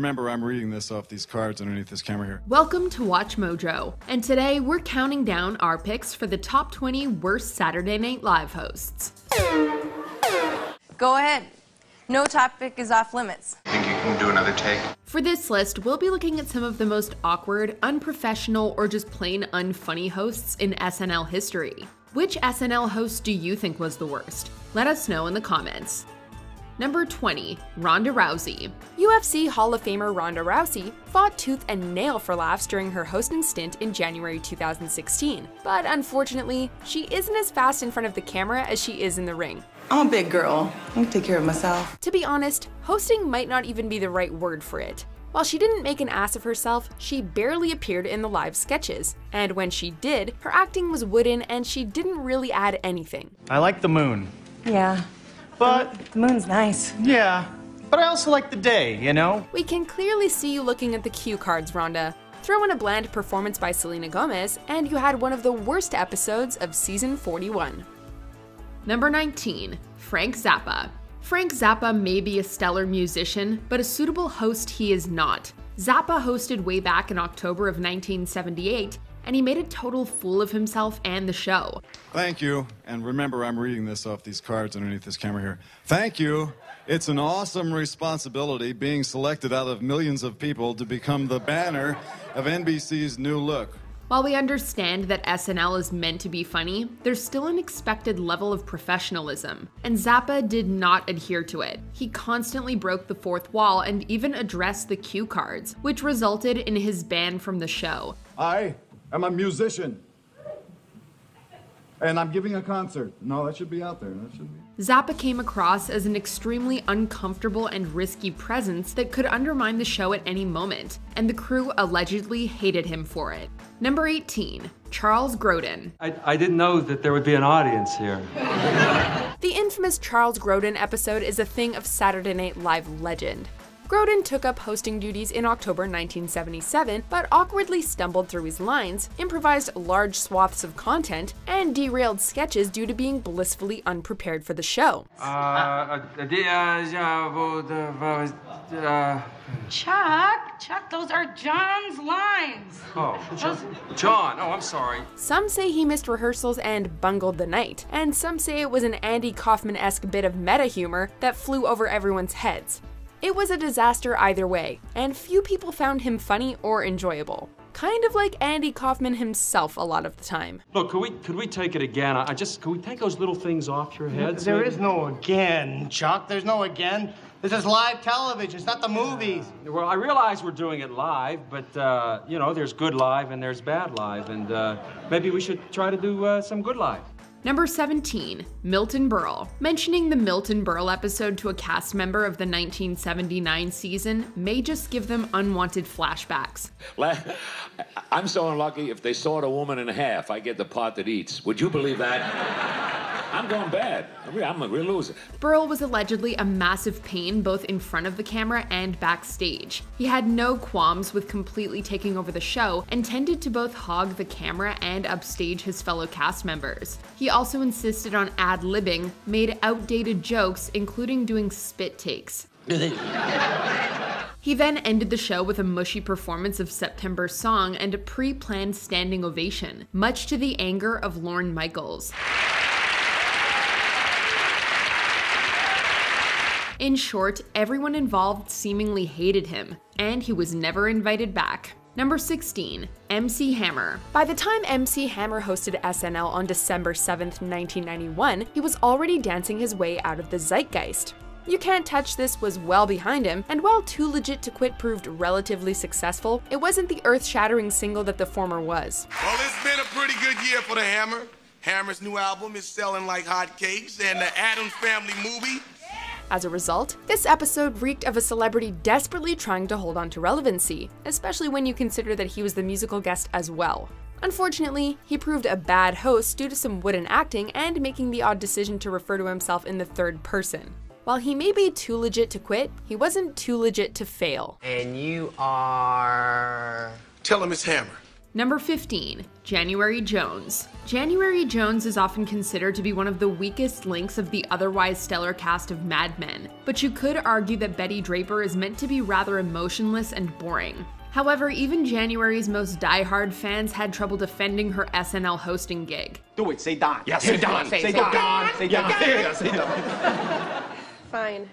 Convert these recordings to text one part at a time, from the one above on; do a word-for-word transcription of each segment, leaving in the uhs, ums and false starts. Remember, I'm reading this off these cards underneath this camera here. Welcome to Watch Mojo, and today we're counting down our picks for the top twenty worst Saturday Night Live hosts. Go ahead. No topic is off limits. Think you can do another take? For this list, we'll be looking at some of the most awkward, unprofessional, or just plain unfunny hosts in S N L history. Which S N L host do you think was the worst? Let us know in the comments. Number twenty, Ronda Rousey. U F C Hall of Famer Ronda Rousey fought tooth and nail for laughs during her hosting stint in January two thousand sixteen, but unfortunately, she isn't as fast in front of the camera as she is in the ring. I'm a big girl. I can take care of myself. To be honest, hosting might not even be the right word for it. While she didn't make an ass of herself, she barely appeared in the live sketches. And when she did, her acting was wooden and she didn't really add anything. I like the moon. Yeah. But the moon's nice. Yeah, but I also like the day, you know? We can clearly see you looking at the cue cards, Rhonda. Throw in a bland performance by Selena Gomez, and you had one of the worst episodes of season forty-one. Number nineteen, Frank Zappa. Frank Zappa may be a stellar musician, but a suitable host he is not. Zappa hosted way back in October of nineteen seventy-eight, and he made a total fool of himself and the show. Thank you, and remember I'm reading this off these cards underneath this camera here. Thank you. It's an awesome responsibility being selected out of millions of people to become the banner of N B C's new look. While we understand that S N L is meant to be funny, there's still an expected level of professionalism, and Zappa did not adhere to it. He constantly broke the fourth wall and even addressed the cue cards, which resulted in his ban from the show. I I'm a musician, and I'm giving a concert. No, that should be out there. That should be. Zappa came across as an extremely uncomfortable and risky presence that could undermine the show at any moment, and the crew allegedly hated him for it. Number eighteen, Charles Grodin. I, I didn't know that there would be an audience here. The infamous Charles Grodin episode is a thing of Saturday Night Live legend. Grodin took up hosting duties in October nineteen seventy-seven, but awkwardly stumbled through his lines, improvised large swaths of content, and derailed sketches due to being blissfully unprepared for the show. Uh, uh, Chuck, Chuck, those are John's lines. Oh, those... John, oh, I'm sorry. Some say he missed rehearsals and bungled the night, and some say it was an Andy Kaufman-esque bit of meta humor that flew over everyone's heads. It was a disaster either way, and few people found him funny or enjoyable. Kind of like Andy Kaufman himself a lot of the time. Look, could we could we take it again? I just could we take those little things off your heads? There is no again, Chuck. There's no again. This is live television. It's not the movies. Uh, well, I realize we're doing it live, but uh, you know, there's good live and there's bad live, and uh, maybe we should try to do uh, some good live. Number seventeen, Milton Berle. Mentioning the Milton Berle episode to a cast member of the nineteen seventy-nine season may just give them unwanted flashbacks. I'm so unlucky. If they sawed a woman in half, I get the part that eats. Would you believe that? I'm going bad. I'm a real loser. Berle was allegedly a massive pain both in front of the camera and backstage. He had no qualms with completely taking over the show and tended to both hog the camera and upstage his fellow cast members. He also insisted on ad-libbing, made outdated jokes, including doing spit takes. He then ended the show with a mushy performance of September's song and a pre-planned standing ovation, much to the anger of Lorne Michaels. In short, everyone involved seemingly hated him, and he was never invited back. Number sixteen, M C Hammer. By the time M C Hammer hosted S N L on December seventh nineteen ninety-one, he was already dancing his way out of the zeitgeist. You Can't Touch This was well behind him, and while Too Legit to Quit proved relatively successful, it wasn't the earth-shattering single that the former was. Well, it's been a pretty good year for the Hammer. Hammer's new album is selling like hotcakes, and the Addams Family movie. As a result, this episode reeked of a celebrity desperately trying to hold on to relevancy, especially when you consider that he was the musical guest as well. Unfortunately, he proved a bad host due to some wooden acting and making the odd decision to refer to himself in the third person. While he may be too legit to quit, he wasn't too legit to fail. And you are... Tell him it's Hammer. Number fifteen. January Jones. January Jones is often considered to be one of the weakest links of the otherwise stellar cast of Mad Men, but you could argue that Betty Draper is meant to be rather emotionless and boring. However, even January's most diehard fans had trouble defending her S N L hosting gig. Do it, say Don. Yes, say Don. Say, say, say Don. Don. Say Don. Don. Yeah, say Don. Fine.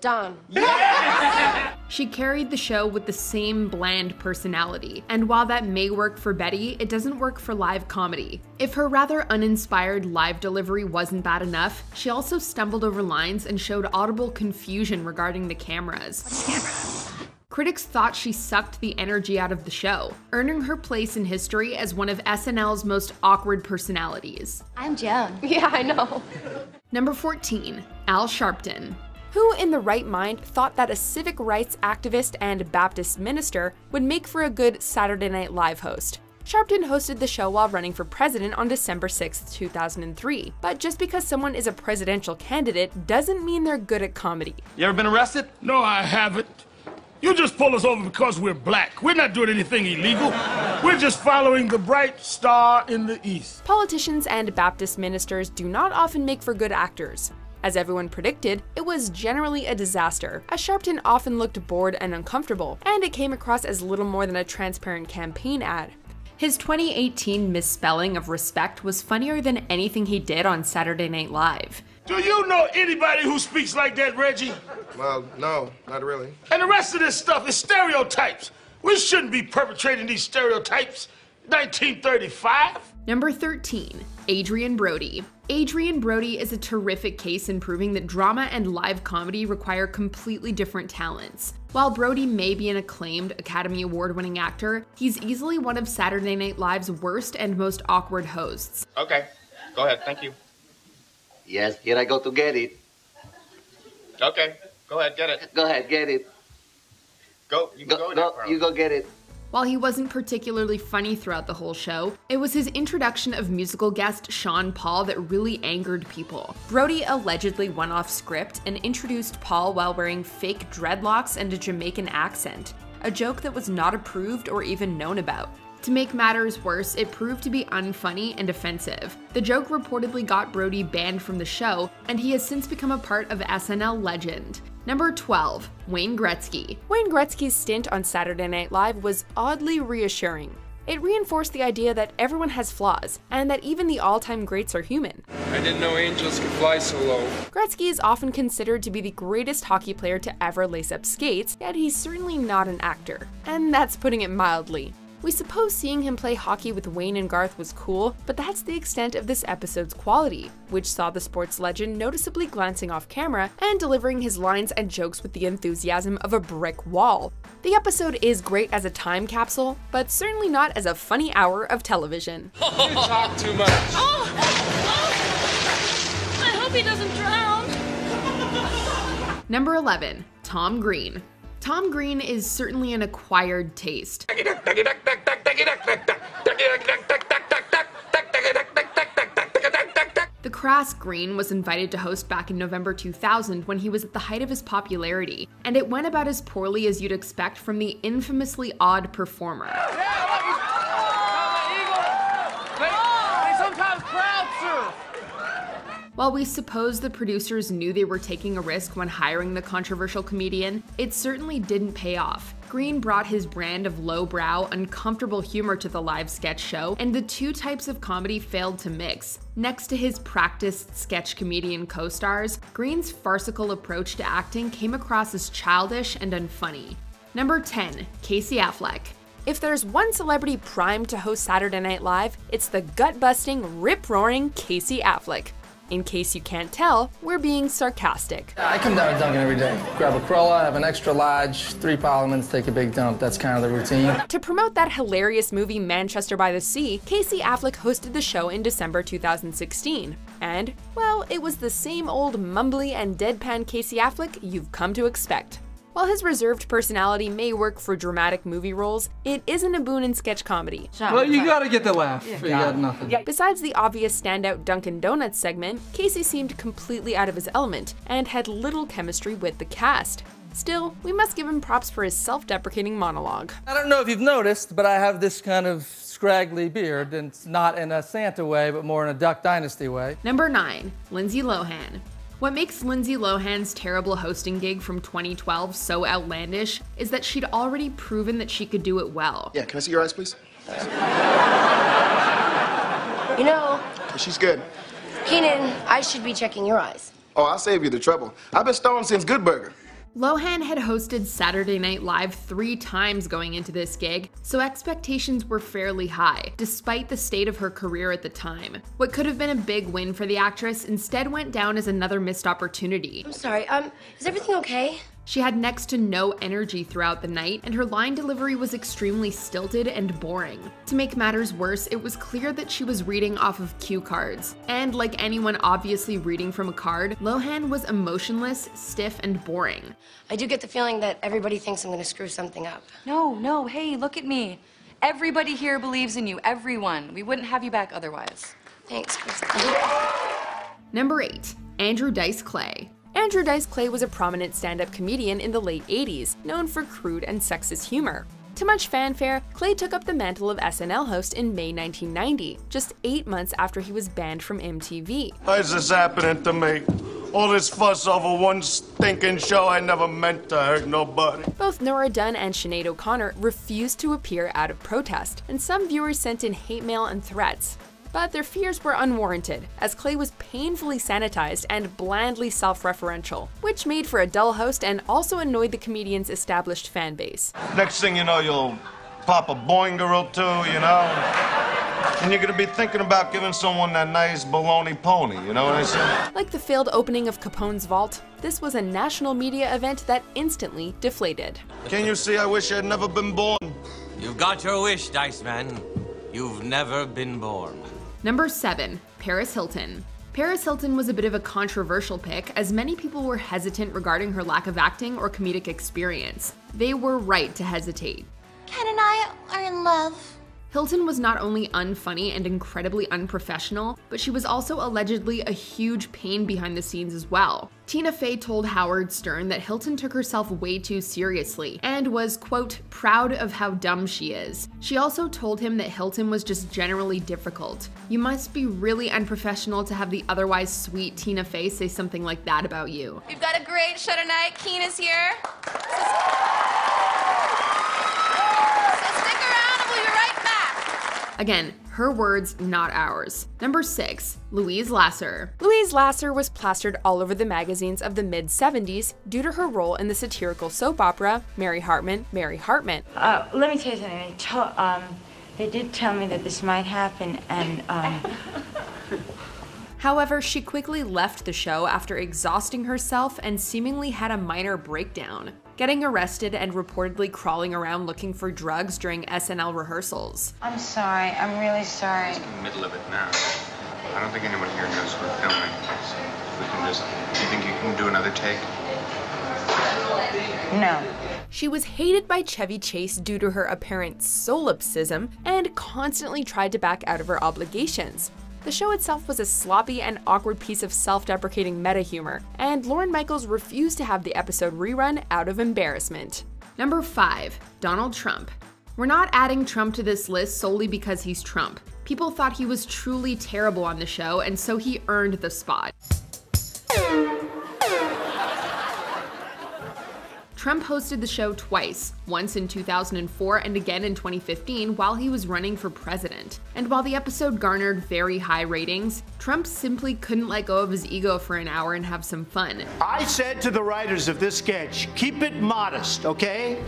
Don. Yes! She carried the show with the same bland personality, and while that may work for Betty, it doesn't work for live comedy. If her rather uninspired live delivery wasn't bad enough, she also stumbled over lines and showed audible confusion regarding the cameras. What's the camera? Critics thought she sucked the energy out of the show, earning her place in history as one of S N L's most awkward personalities. I'm Joan. Yeah, I know. Number fourteen. Al Sharpton. Who in the right mind thought that a civic rights activist and Baptist minister would make for a good Saturday Night Live host? Sharpton hosted the show while running for president on December sixth, two thousand three. But just because someone is a presidential candidate doesn't mean they're good at comedy. You ever been arrested? No, I haven't. You just pull us over because we're black. We're not doing anything illegal. We're just following the bright star in the east. Politicians and Baptist ministers do not often make for good actors. As everyone predicted, it was generally a disaster, as Sharpton often looked bored and uncomfortable, and it came across as little more than a transparent campaign ad. His twenty eighteen misspelling of respect was funnier than anything he did on Saturday Night Live. Do you know anybody who speaks like that, Reggie? Well, no, not really. And the rest of this stuff is stereotypes. We shouldn't be perpetrating these stereotypes. nineteen thirty-five? Number thirteen. Adrian Brody. Adrian Brody is a terrific case in proving that drama and live comedy require completely different talents. While Brody may be an acclaimed Academy Award-winning actor, he's easily one of Saturday Night Live's worst and most awkward hosts. Okay, go ahead, thank you. Yes, here I go to get it. Okay, go ahead, get it. Go ahead, get it. Go, you can go, go, go, you go get it. While he wasn't particularly funny throughout the whole show, it was his introduction of musical guest Sean Paul that really angered people. Brody allegedly went off script and introduced Paul while wearing fake dreadlocks and a Jamaican accent, a joke that was not approved or even known about. To make matters worse, it proved to be unfunny and offensive. The joke reportedly got Brody banned from the show, and he has since become a part of S N L legend. Number twelve. Wayne Gretzky. Wayne Gretzky's stint on Saturday Night Live was oddly reassuring. It reinforced the idea that everyone has flaws, and that even the all-time greats are human. I didn't know angels could fly so low. Gretzky is often considered to be the greatest hockey player to ever lace up skates, yet he's certainly not an actor. And that's putting it mildly. We suppose seeing him play hockey with Wayne and Garth was cool, but that's the extent of this episode's quality, which saw the sports legend noticeably glancing off camera and delivering his lines and jokes with the enthusiasm of a brick wall. The episode is great as a time capsule, but certainly not as a funny hour of television. You talk too much. Oh, oh. I hope he doesn't drown. Number eleven. Tom Green. Tom Green is certainly an acquired taste. The crass Green was invited to host back in November two thousand when he was at the height of his popularity, and it went about as poorly as you'd expect from the infamously odd performer. While we suppose the producers knew they were taking a risk when hiring the controversial comedian, it certainly didn't pay off. Green brought his brand of lowbrow, uncomfortable humor to the live sketch show, and the two types of comedy failed to mix. Next to his practiced sketch comedian co-stars, Green's farcical approach to acting came across as childish and unfunny. Number ten. Casey Affleck. If there's one celebrity primed to host Saturday Night Live, it's the gut-busting, rip-roaring Casey Affleck. In case you can't tell, we're being sarcastic. I come down to Dunkin' every day. Grab a crulla, have an extra large, three Parliaments, take a big dump. That's kind of the routine. To promote that hilarious movie Manchester by the Sea, Casey Affleck hosted the show in December two thousand sixteen. And, well, it was the same old mumbly and deadpan Casey Affleck you've come to expect. While his reserved personality may work for dramatic movie roles, it isn't a boon in sketch comedy. Well, you gotta get the laugh. Yeah. You got nothing. Yeah. Besides the obvious standout Dunkin' Donuts segment, Casey seemed completely out of his element and had little chemistry with the cast. Still, we must give him props for his self-deprecating monologue. I don't know if you've noticed, but I have this kind of scraggly beard, and it's not in a Santa way, but more in a Duck Dynasty way. Number nine, Lindsay Lohan. What makes Lindsay Lohan's terrible hosting gig from twenty twelve so outlandish is that she'd already proven that she could do it well. Yeah, can I see your eyes, please? You know... She's good. Keenan, I should be checking your eyes. Oh, I'll save you the trouble. I've been stoned since Good Burger. Lohan had hosted Saturday Night Live three times going into this gig, so expectations were fairly high, despite the state of her career at the time. What could have been a big win for the actress instead went down as another missed opportunity. I'm sorry, um, is everything okay? She had next to no energy throughout the night, and her line delivery was extremely stilted and boring. To make matters worse, it was clear that she was reading off of cue cards. And like anyone obviously reading from a card, Lohan was emotionless, stiff, and boring. I do get the feeling that everybody thinks I'm gonna screw something up. No, no, hey, look at me. Everybody here believes in you, everyone. We wouldn't have you back otherwise. Thanks, Christine. Number eight, Andrew Dice Clay. Andrew Dice Clay was a prominent stand-up comedian in the late eighties, known for crude and sexist humor. To much fanfare, Clay took up the mantle of S N L host in May nineteen ninety, just eight months after he was banned from M T V. Why is this happening to me? All this fuss over one stinking show, I never meant to hurt nobody. Both Nora Dunn and Sinead O'Connor refused to appear out of protest, and some viewers sent in hate mail and threats. But their fears were unwarranted, as Clay was painfully sanitized and blandly self-referential, which made for a dull host and also annoyed the comedian's established fan base. Next thing you know, you'll pop a boinger or two, you know? And you're gonna be thinking about giving someone that nice baloney pony, you know what I said? Like the failed opening of Capone's vault, this was a national media event that instantly deflated. Can you see I wish I'd never been born? You've got your wish, Dice Man. You've never been born. Number seven, Paris Hilton. Paris Hilton was a bit of a controversial pick, as many people were hesitant regarding her lack of acting or comedic experience. They were right to hesitate. Ken and I are in love. Hilton was not only unfunny and incredibly unprofessional, but she was also allegedly a huge pain behind the scenes as well. Tina Fey told Howard Stern that Hilton took herself way too seriously and was, quote, proud of how dumb she is. She also told him that Hilton was just generally difficult. You must be really unprofessional to have the otherwise sweet Tina Fey say something like that about you. We've got a great show tonight. Keen is here. Again, her words, not ours. Number six, Louise Lasser. Louise Lasser was plastered all over the magazines of the mid seventies due to her role in the satirical soap opera, Mary Hartman, Mary Hartman. Uh, let me tell you something, they, to um, they did tell me that this might happen, and um... However, she quickly left the show after exhausting herself and seemingly had a minor breakdown, getting arrested and reportedly crawling around looking for drugs during S N L rehearsals. I'm sorry, I'm really sorry. It's in the middle of it now. I don't think anyone here knows we're filming, so we can just, do you think you can do another take? No. She was hated by Chevy Chase due to her apparent solipsism and constantly tried to back out of her obligations. The show itself was a sloppy and awkward piece of self-deprecating meta-humor, and Lorne Michaels refused to have the episode rerun out of embarrassment. Number five, Donald Trump. We're not adding Trump to this list solely because he's Trump. People thought he was truly terrible on the show, and so he earned the spot. Trump hosted the show twice, once in two thousand four and again in twenty fifteen while he was running for president. And while the episode garnered very high ratings, Trump simply couldn't let go of his ego for an hour and have some fun. I said to the writers of this sketch, keep it modest, okay?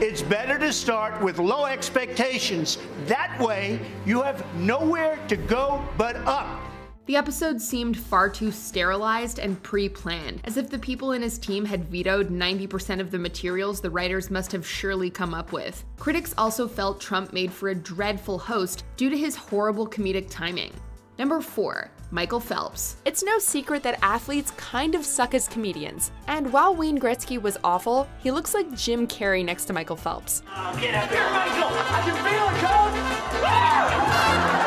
It's better to start with low expectations. That way, you have nowhere to go but up. The episode seemed far too sterilized and pre-planned, as if the people in his team had vetoed ninety percent of the materials the writers must have surely come up with. Critics also felt Trump made for a dreadful host due to his horrible comedic timing. Number four, Michael Phelps. It's no secret that athletes kind of suck as comedians, and while Wayne Gretzky was awful, he looks like Jim Carrey next to Michael Phelps. Oh, get up here, Michael! I can feel it, coach! Ah!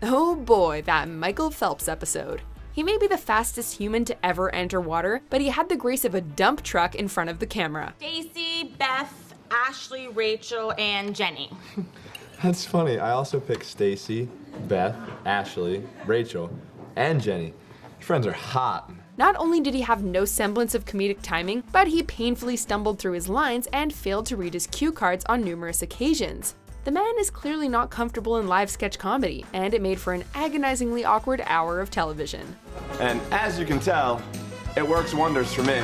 Oh boy, that Michael Phelps episode. He may be the fastest human to ever enter water, but he had the grace of a dump truck in front of the camera. Stacey, Beth, Ashley, Rachel, and Jenny. That's funny. I also picked Stacey, Beth, Ashley, Rachel, and Jenny. Your friends are hot. Not only did he have no semblance of comedic timing, but he painfully stumbled through his lines and failed to read his cue cards on numerous occasions. The man is clearly not comfortable in live sketch comedy, and it made for an agonizingly awkward hour of television. And as you can tell, it works wonders for me.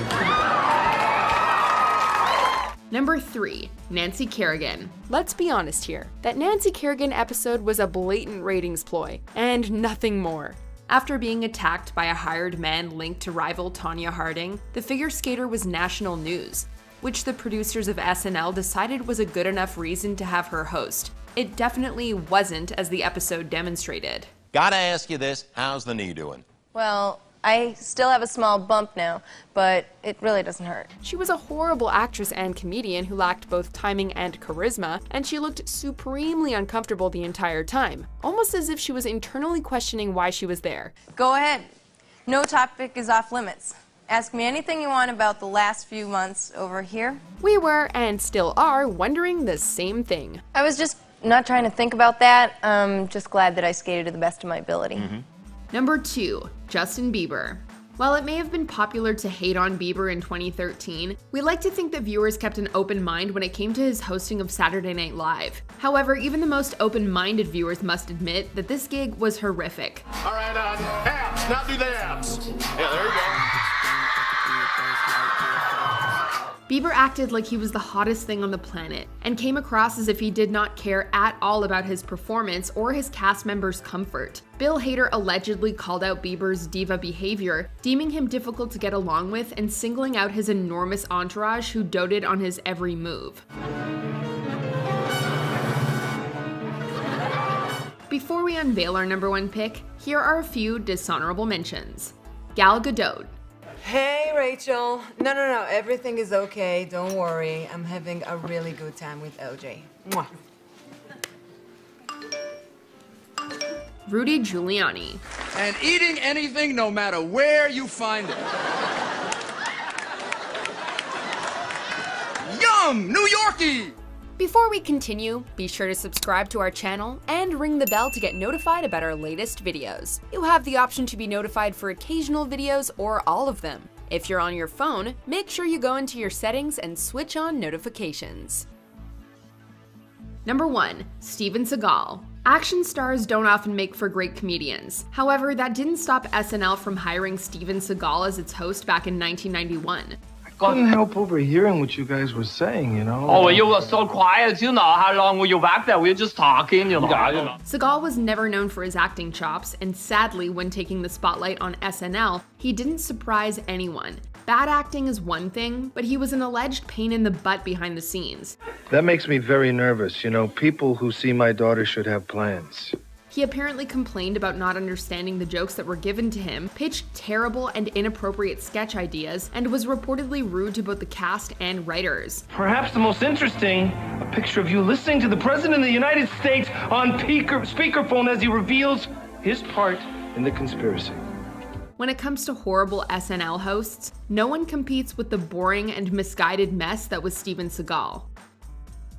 Number three, Nancy Kerrigan. Let's be honest here. That Nancy Kerrigan episode was a blatant ratings ploy, and nothing more. After being attacked by a hired man linked to rival Tonya Harding, the figure skater was national news, which the producers of S N L decided was a good enough reason to have her host. It definitely wasn't, as the episode demonstrated. Gotta ask you this, how's the knee doing? Well, I still have a small bump now, but it really doesn't hurt. She was a horrible actress and comedian who lacked both timing and charisma, and she looked supremely uncomfortable the entire time, almost as if she was internally questioning why she was there. Go ahead. No topic is off limits. Ask me anything you want about the last few months over here. We were, and still are, wondering the same thing. I was just not trying to think about that. Um, just glad that I skated to the best of my ability. Mm-hmm. Number two, Justin Bieber. While it may have been popular to hate on Bieber in twenty thirteen, we like to think that viewers kept an open mind when it came to his hosting of Saturday Night Live. However, even the most open-minded viewers must admit that this gig was horrific. All right, uh, abs, now do the abs. Yeah, there you go. Bieber acted like he was the hottest thing on the planet and came across as if he did not care at all about his performance or his cast members' comfort. Bill Hader allegedly called out Bieber's diva behavior, deeming him difficult to get along with and singling out his enormous entourage who doted on his every move. Before we unveil our number one pick, here are a few dishonorable mentions. Gal Gadot. Hey, Rachel. No, no, no, everything is okay, don't worry. I'm having a really good time with O J. Mwah. Rudy Giuliani. And eating anything, no matter where you find it. Yum! New Yorkie! Before we continue, be sure to subscribe to our channel and ring the bell to get notified about our latest videos. You have the option to be notified for occasional videos or all of them. If you're on your phone, make sure you go into your settings and switch on notifications. Number one, Steven Seagal. Action stars don't often make for great comedians. However, that didn't stop S N L from hiring Steven Seagal as its host back in nineteen ninety-one. I couldn't help overhearing what you guys were saying, you know? Oh, you were so quiet, you know. How long were you back there? We were just talking, you know. Yeah, you know. Seagal was never known for his acting chops, and sadly, when taking the spotlight on S N L, he didn't surprise anyone. Bad acting is one thing, but he was an alleged pain in the butt behind the scenes. That makes me very nervous. You know, people who see my daughter should have plans. He apparently complained about not understanding the jokes that were given to him, pitched terrible and inappropriate sketch ideas, and was reportedly rude to both the cast and writers. Perhaps the most interesting, a picture of you listening to the President of the United States on speakerphone as he reveals his part in the conspiracy. When it comes to horrible S N L hosts, no one competes with the boring and misguided mess that was Steven Seagal.